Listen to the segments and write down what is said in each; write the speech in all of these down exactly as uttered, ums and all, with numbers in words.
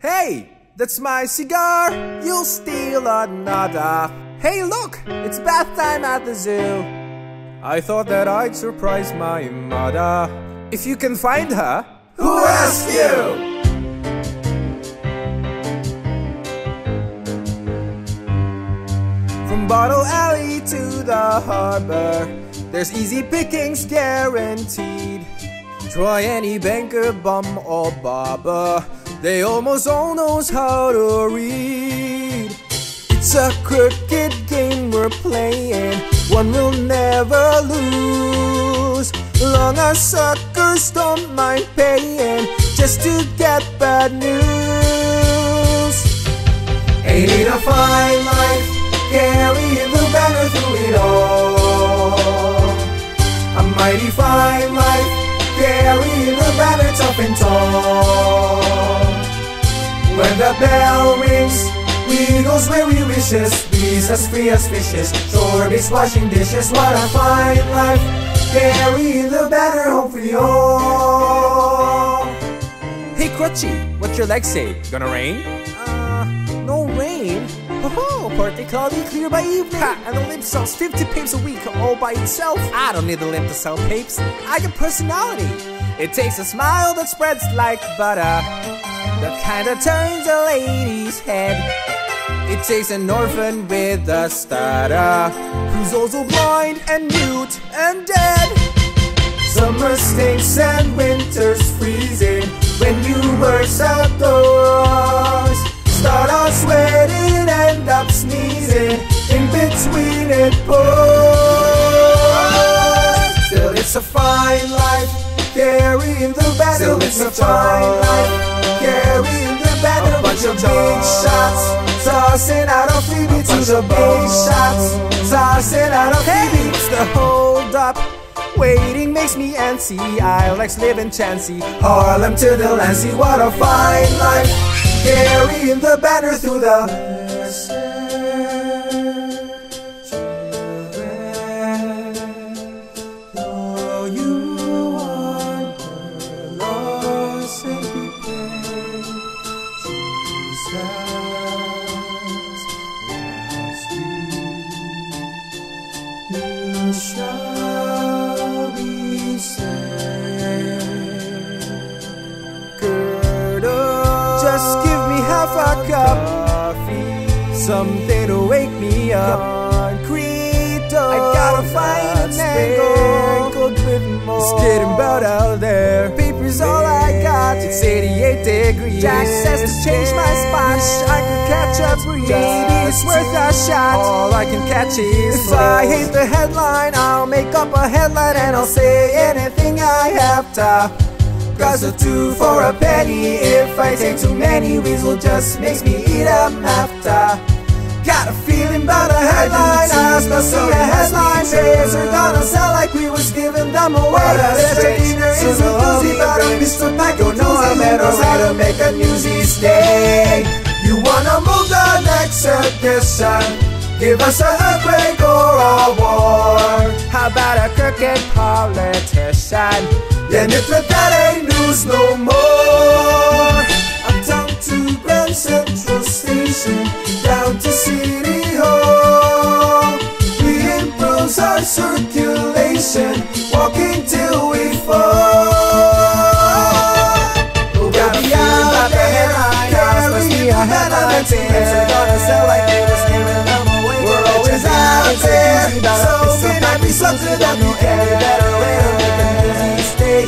Hey, that's my cigar. You'll steal another. Hey, look, it's bath time at the zoo. I thought that I'd surprise my mother. If you can find her, who asked you? From Bottle Alley to the harbor, there's easy pickings guaranteed. Try any banker, bum or barber, they almost all knows how to read. It's a crooked game we're playing, one will never lose. Long as suckers don't mind paying just to get bad news. Ain't it a fine life, carrying the banner through it all? A mighty fine life, carrying the banner tough and tall. When the bell rings, we goes where we wishes. We's as free as fishes, shore is washing dishes. What a fine life, carrying the banner home for you all. Hey Crutchie, what your legs say? Gonna rain? Uh, no rain? Ho-ho, partly cloudy, clear by evening. Ha, and the limp sells fifty pips a week all by itself. I don't need a limp to sell pips, I got personality. It takes a smile that spreads like butter, that kinda turns a lady's head. It takes an orphan with a stutter, who's also blind and mute and dead. Summer stinks and winter's freezing when you work outdoors. Start out sweating, end up sneezing, in between it pours. Still it's a fine life, carrying the banner. Still it's a fine life, carrying the banner. A bunch of big shots, tossing out a freebie to the big shots, tossing out a freebie. It's the hold up, waiting makes me antsy. I like living chancy, Harlem to the Lancy. What a fine life, carrying the banner through the children. Though you are lost and prepared, you shall be saved. Girdle, just give me half a cup coffee, something to wake me up. Concreto, I gotta find an angle. It's getting bad out there, paper's all I got. It's eighty-eight degrees. Jack says to change my spot, I could catch a breeze. Maybe it's worth a shot, all I can catch is if I hate the headline, I'll make up a headline and I'll say anything I have to. Cause a two for a penny, if I take too many, weasel just makes me eat them after. Got a feeling about a headline, I smell see a headline. Payers are gonna sell like we was giving them away. Better dinner is a doozy, but I missed a pack of doozy. Don't know a better way to make a newsy stay. You wanna move the next edition, give us an earthquake or a war. How about a crooked politician, then if that ain't news no more. I'm down to Grand Central Station, down to City Hall. We improves our circulation, walking till we fall. We'll be out there, carrying the banner. Players are gonna sell like they was giving them away. We're always out there, so can I be something that we carry better way?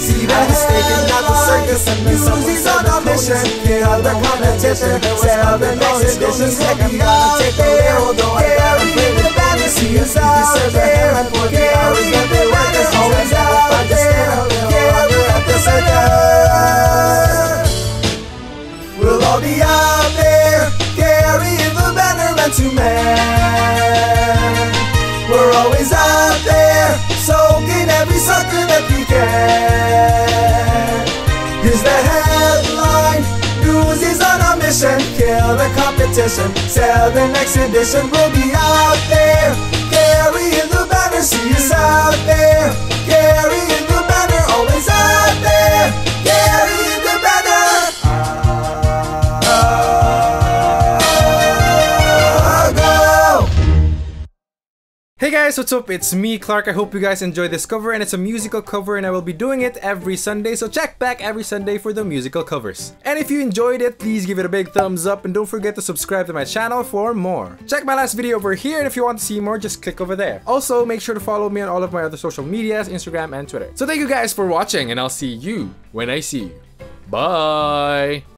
See that mistaken, not the circus and the music's on a mission. Get out the competition, set up the next edition. Second gonna take the air, although I gotta play the banner. See us out there, and for the hours that they work us always out there. Yeah, we're at the circus. We'll all be out there, carrying the banner man to man. We're always out there, soaking every sucker that we can. Here's the headline, news is on a mission. Kill the competition, sell the next edition. We'll be out there, carrying the banner. See us out there, carrying the banner. Always out there, carrying the banner. uh, uh, Hey guys, what's up? It's me, Clark. I hope you guys enjoy this cover, and it's a musical cover, and I will be doing it every Sunday, so check back every Sunday for the musical covers. And if you enjoyed it, please give it a big thumbs up, and don't forget to subscribe to my channel for more. Check my last video over here, and if you want to see more, just click over there. Also, make sure to follow me on all of my other social medias, Instagram and Twitter. So thank you guys for watching, and I'll see you when I see you. Bye!